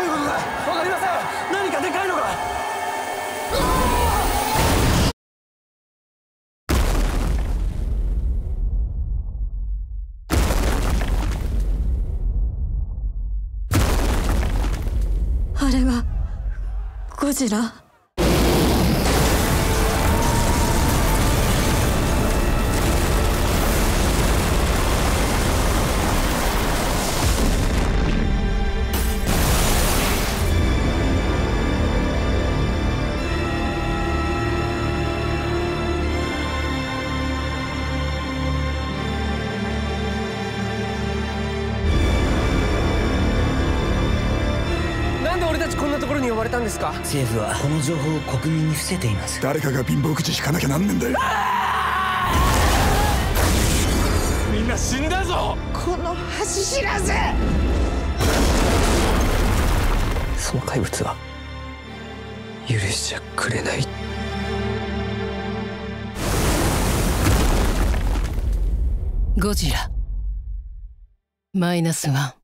ういうことだ。分かりません。何かでかいのが。あれはゴジラ。政府はこの情報を国民に伏せています。誰かが貧乏口引かなきゃなんねんだよ。みんな死んだぞ。この橋知らず。その怪物は許しちゃくれない。ゴジラマイナスワン。